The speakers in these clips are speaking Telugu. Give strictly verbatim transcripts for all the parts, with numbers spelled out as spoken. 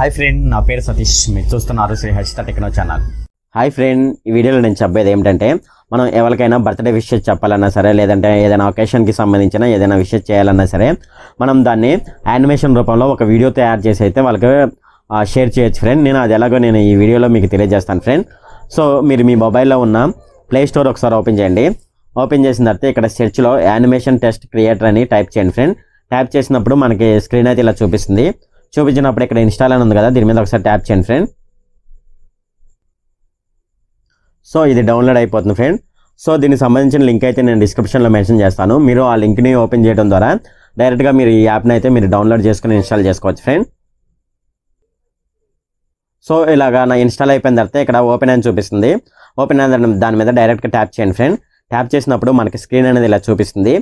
హాయ్ ఫ్రెండ్, నా పేరు సతీష్. మీరు చూస్తున్నారు Shri Harshita techno channel. Hi friend, ఈ వీడియోలో నేను చెప్పేది ఏంటంటే, మనం ఎవరికైనా బర్త్డే విషెస్ చెప్పాలన్నా సరే, లేదంటే ఏదైనా ఒకేషన్కి సంబంధించిన ఏదైనా విషెస్ చేయాలన్నా సరే, మనం దాన్ని యానిమేషన్ రూపంలో ఒక వీడియో తయారు చేసి అయితే వాళ్ళకి షేర్ చేయొచ్చు ఫ్రెండ్. నేను అది ఎలాగో నేను ఈ వీడియోలో మీకు తెలియజేస్తాను ఫ్రెండ్. సో మీరు మీ మొబైల్లో ఉన్న ప్లే స్టోర్ ఒకసారి ఓపెన్ చేయండి. ఓపెన్ చేసిన తర్వాత ఇక్కడ సెర్చ్లో యానిమేషన్ టెస్ట్ క్రియేటర్ అని టైప్ చేయండి ఫ్రెండ్. ట్యాప్ చేసినప్పుడు మనకి స్క్రీన్ అయితే ఇలా చూపిస్తుంది. చూపించినప్పుడు ఇక్కడ ఇన్స్టాల్ అని ఉంది కదా, దీని మీద ఒకసారి ట్యాప్ చేయండి ఫ్రెండ్. సో ఇది డౌన్లోడ్ అయిపోతుంది ఫ్రెండ్. సో దీనికి సంబంధించిన లింక్ అయితే నేను డిస్క్రిప్షన్లో మెన్షన్ చేస్తాను. మీరు ఆ లింక్ని ఓపెన్ చేయడం ద్వారా డైరెక్ట్గా మీరు ఈ యాప్ని అయితే మీరు డౌన్లోడ్ చేసుకుని ఇన్స్టాల్ చేసుకోవచ్చు ఫ్రెండ్. సో ఇలాగా నా ఇన్స్టాల్ అయిపోయిన తర్వాత ఇక్కడ ఓపెన్ అని చూపిస్తుంది. ఓపెన్ అయిన దాని మీద డైరెక్ట్గా ట్యాప్ చేయండి ఫ్రెండ్. ట్యాప్ చేసినప్పుడు మనకి స్క్రీన్ అనేది ఇలా చూపిస్తుంది.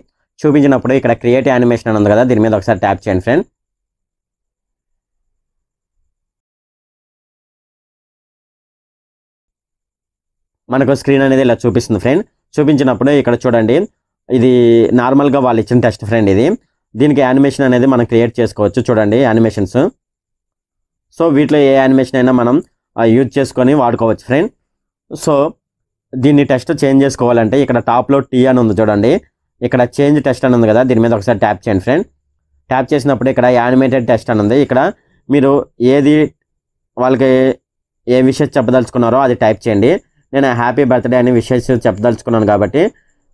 చూపించినప్పుడు ఇక్కడ క్రియేట్ యానిమేషన్ అని ఉంది కదా, దీని మీద ఒకసారి ట్యాప్ చేయండి ఫ్రెండ్. మనకు స్క్రీన్ అనేది ఇలా చూపిస్తుంది ఫ్రెండ్. చూపించినప్పుడు ఇక్కడ చూడండి, ఇది నార్మల్గా వాళ్ళు ఇచ్చిన టెస్ట్ ఫ్రెండ్. ఇది దీనికి యానిమేషన్ అనేది మనం క్రియేట్ చేసుకోవచ్చు. చూడండి యానిమేషన్స్. సో వీటిలో ఏ యానిమేషన్ అయినా మనం యూజ్ చేసుకొని వాడుకోవచ్చు ఫ్రెండ్. సో దీన్ని టెస్ట్ చేంజ్ చేసుకోవాలంటే ఇక్కడ టాప్లో టీ అని ఉంది చూడండి, ఇక్కడ చేంజ్ టెస్ట్ అని ఉంది కదా, దీని మీద ఒకసారి ట్యాప్ చేయండి ఫ్రెండ్. ట్యాప్ చేసినప్పుడు ఇక్కడ యానిమేటెడ్ టెస్ట్ అని ఉంది. ఇక్కడ మీరు ఏది వాళ్ళకి ఏ విషెస్ చెప్పదలుచుకున్నారో అది టైప్ చేయండి. నేను హ్యాపీ బర్త్డే అని విషెస్ చెప్పదలుచుకున్నాను కాబట్టి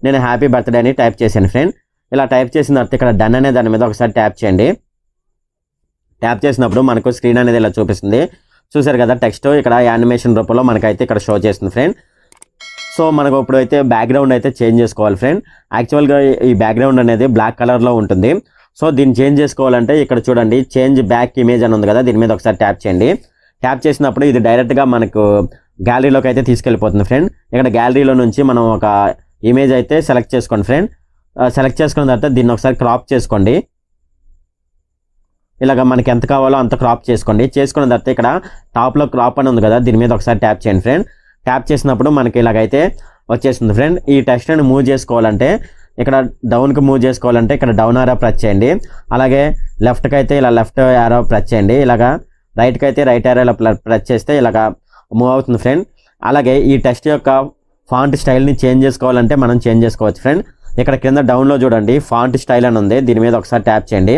నేను హ్యాపీ బర్త్డే అని టైప్ చేశాను ఫ్రెండ్. ఇలా టైప్ చేసిన తర్వాత ఇక్కడ డన్ అనే దాని మీద ఒకసారి ట్యాప్ చేయండి. ట్యాప్ చేసినప్పుడు మనకు స్క్రీన్ అనేది ఇలా చూపిస్తుంది. చూసారు కదా టెక్స్ట్, ఇక్కడ యానిమేషన్ రూపంలో మనకైతే ఇక్కడ షో చేస్తుంది ఫ్రెండ్. సో మనకు ఇప్పుడు అయితే బ్యాక్గ్రౌండ్ అయితే చేంజ్ చేసుకోవాలి ఫ్రెండ్. యాక్చువల్గా ఈ బ్యాక్గ్రౌండ్ అనేది బ్లాక్ కలర్లో ఉంటుంది. సో దీన్ని చేంజ్ చేసుకోవాలంటే ఇక్కడ చూడండి చేంజ్ బ్యాక్ ఇమేజ్ అని ఉంది కదా, దీని మీద ఒకసారి ట్యాప్ చేయండి. ట్యాప్ చేసినప్పుడు ఇది డైరెక్ట్గా మనకు గ్యాలరీలోకి అయితే తీసుకెళ్ళిపోతుంది ఫ్రెండ్. ఇక్కడ గ్యాలరీలో నుంచి మనం ఒక ఇమేజ్ అయితే సెలెక్ట్ చేసుకోండి ఫ్రెండ్. సెలెక్ట్ చేసుకున్న తర్వాత దీన్ని ఒకసారి క్రాప్ చేసుకోండి. ఇలాగ మనకి ఎంత కావాలో అంత క్రాప్ చేసుకోండి. చేసుకున్న తర్వాత ఇక్కడ టాప్లో క్రాప్ అని ఉంది కదా, దీని మీద ఒకసారి ట్యాప్ చేయండి ఫ్రెండ్. ట్యాప్ చేసినప్పుడు మనకి ఇలాగైతే వచ్చేస్తుంది ఫ్రెండ్. ఈ టెక్స్ట్ని మూవ్ చేసుకోవాలంటే ఇక్కడ డౌన్కి మూవ్ చేసుకోవాలంటే ఇక్కడ డౌన్ ఆరో ప్రెస్ చేయండి. అలాగే లెఫ్ట్కి అయితే ఇలా లెఫ్ట్ ఆరో ప్రెస్ చేయండి. ఇలాగ రైట్కి అయితే రైట్ ఆరో ఇలా ప్రెస్ చేస్తే ఇలాగ మూవ్ అవుతుంది ఫ్రెండ్. అలాగే ఈ టెక్స్ట్ యొక్క ఫాంట్ స్టైల్ని చేంజ్ చేసుకోవాలంటే మనం చేంజ్ చేసుకోవచ్చు ఫ్రెండ్. ఇక్కడ కింద డౌన్లో చూడండి ఫాంట్ స్టైల్ అని ఉంది, దీని మీద ఒకసారి ట్యాప్ చేయండి.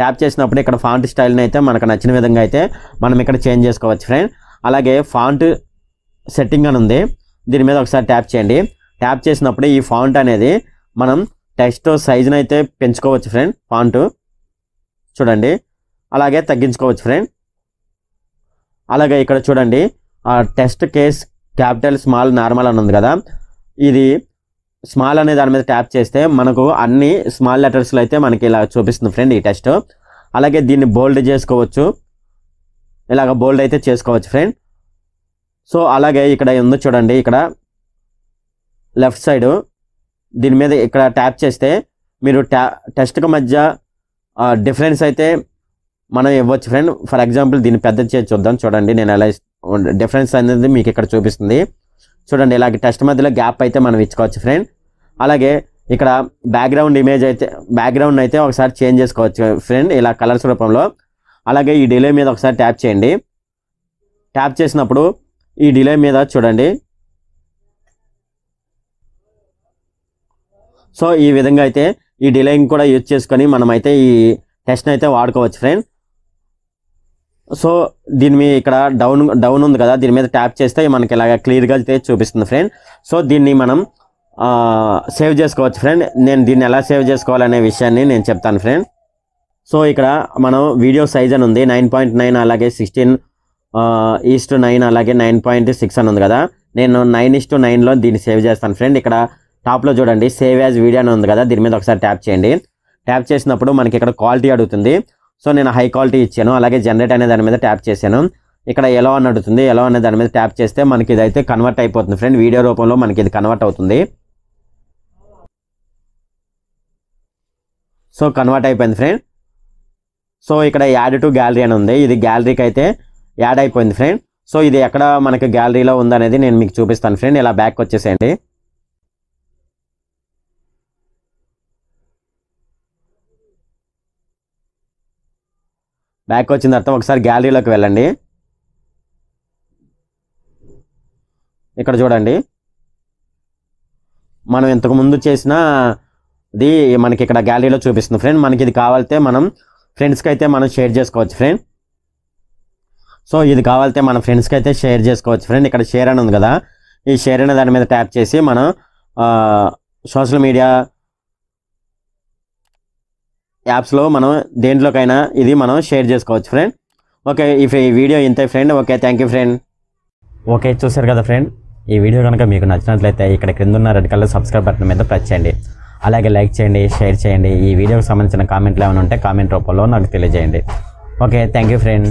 ట్యాప్ చేసినప్పుడు ఇక్కడ ఫాంట్ స్టైల్ని అయితే మనకు నచ్చిన విధంగా అయితే మనం ఇక్కడ చేంజ్ చేసుకోవచ్చు ఫ్రెండ్. అలాగే ఫాంట్ సెట్టింగ్ అని ఉంది, దీని మీద ఒకసారి ట్యాప్ చేయండి. ట్యాప్ చేసినప్పుడు ఈ ఫాంట్ అనేది మనం టెక్స్ట్ సైజుని అయితే పెంచుకోవచ్చు ఫ్రెండ్. ఫాంట్ చూడండి, అలాగే తగ్గించుకోవచ్చు ఫ్రెండ్. అలాగే ఇక్కడ చూడండి text case capital small normal అని ఉంది కదా, ఇది స్మాల్ అనే దాని మీద ట్యాప్ చేస్తే మనకు అన్ని స్మాల్ లెటర్స్లో అయితే మనకి ఇలా చూపిస్తుంది ఫ్రెండ్ ఈ టెక్స్ట్. అలాగే దీన్ని బోల్డ్ చేసుకోవచ్చు, ఇలాగ బోల్డ్ అయితే చేసుకోవచ్చు ఫ్రెండ్. సో అలాగే ఇక్కడ ఉంది చూడండి, ఇక్కడ లెఫ్ట్ సైడు దీని మీద ఇక్కడ ట్యాప్ చేస్తే మీరు ట్యా టెక్స్ట్కి మధ్య డిఫరెన్స్ అయితే మనం ఇవ్వచ్చు ఫ్రెండ్. ఫర్ ఎగ్జాంపుల్ దీన్ని పెద్ద చేసి చూద్దాం. చూడండి నేను ఎలా డిఫరెన్స్ అనేది మీకు ఇక్కడ చూపిస్తుంది. చూడండి ఇలాగే టెక్స్ట్ మధ్యలో గ్యాప్ అయితే మనం ఇచ్చుకోవచ్చు ఫ్రెండ్. అలాగే ఇక్కడ బ్యాక్గ్రౌండ్ ఇమేజ్ అయితే బ్యాక్గ్రౌండ్ అయితే ఒకసారి చేంజ్ చేసుకోవచ్చు ఫ్రెండ్, ఇలా కలర్స్ రూపంలో. అలాగే ఈ డిలే మీద ఒకసారి ట్యాప్ చేయండి. ట్యాప్ చేసినప్పుడు ఈ డిలే మీద చూడండి. సో ఈ విధంగా అయితే ఈ డిలేయింగ్ కూడా యూజ్ చేసుకొని మనమైతే ఈ టెస్ట్ని అయితే వాడుకోవచ్చు ఫ్రెండ్. సో దీని మీద ఇక్కడ డౌన్ డౌన్ ఉంది కదా, దీని మీద ట్యాప్ చేస్తే మనకి ఇలాగ క్లియర్గా అయితే చూపిస్తుంది ఫ్రెండ్. సో దీన్ని మనం సేవ్ చేసుకోవచ్చు ఫ్రెండ్. నేను దీన్ని ఎలా సేవ్ చేసుకోవాలనే విషయాన్ని నేను చెప్తాను ఫ్రెండ్. సో ఇక్కడ మనం వీడియో సైజ్ అని ఉంది నైన్ పాయింట్ నైన్, అలాగే సిక్స్టీన్ ఈస్ట్ నైన్, అలాగే నైన్ పాయింట్ సిక్స్ అని ఉంది కదా, నేను నైన్ ఈస్ట్ నైన్లో దీన్ని సేవ్ చేస్తాను ఫ్రెండ్. ఇక్కడ టాప్లో చూడండి సేవ్ యాజ్ వీడియో అని ఉంది కదా, దీని మీద ఒకసారి ట్యాప్ చేయండి. ట్యాప్ చేసినప్పుడు మనకి ఇక్కడ క్వాలిటీ అడుగుతుంది. సో నేను హై క్వాలిటీ ఇచ్చాను. అలాగే జనరేట్ అనే దాని మీద ట్యాప్ చేశాను. ఇక్కడ ఎలా అని అడుగుతుంది, ఎలా అనే దాని మీద ట్యాప్ చేస్తే మనకి ఇదైతే కన్వర్ట్ అయిపోతుంది ఫ్రెండ్. వీడియో రూపంలో మనకి ఇది కన్వర్ట్ అవుతుంది. సో కన్వర్ట్ అయిపోయింది ఫ్రెండ్. సో ఇక్కడ యాడ్ టు గ్యాలరీ అని ఉంది, ఇది గ్యాలరీకి అయితే యాడ్ అయిపోయింది ఫ్రెండ్. సో ఇది ఎక్కడ మనకి గ్యాలరీలో ఉందనేది నేను మీకు చూపిస్తాను ఫ్రెండ్. ఇలా బ్యాక్ వచ్చేసేయండి. బ్యాక్ వచ్చిన తర్వాత ఒకసారి గ్యాలరీలోకి వెళ్ళండి. ఇక్కడ చూడండి, మనం ఇంతకుముందు చేసిన ఇది మనకి ఇక్కడ గ్యాలరీలో చూపిస్తుంది ఫ్రెండ్. మనకి ఇది కావాలితే మనం ఫ్రెండ్స్కి అయితే మనం షేర్ చేసుకోవచ్చు ఫ్రెండ్. సో ఇది కావాలితే మన ఫ్రెండ్స్కి అయితే షేర్ చేసుకోవచ్చు ఫ్రెండ్. ఇక్కడ షేర్ అని ఉంది కదా, ఈ షేర్ అనే దాని మీద ట్యాప్ చేసి మనం సోషల్ మీడియా యాప్స్లో మనం దేంట్లోకైనా ఇది మనం షేర్ చేసుకోవచ్చు ఫ్రెండ్. ఓకే, ఈ వీడియో ఇంతే friend. Okay, thank you friend. Okay, చూసారు కదా ఫ్రెండ్, ఈ వీడియో కనుక మీకు నచ్చినట్లయితే ఇక్కడ కింద ఉన్న రెడ్ కలర్ సబ్స్క్రైబ్ బటన్ మీద ప్రెస్ చేయండి. అలాగే లైక్ చేయండి, షేర్ చేయండి. ఈ వీడియోకి సంబంధించిన కామెంట్లు ఏమైనా ఉంటే కామెంట్ రూపంలో నాకు తెలియజేయండి. Okay, thank you friend.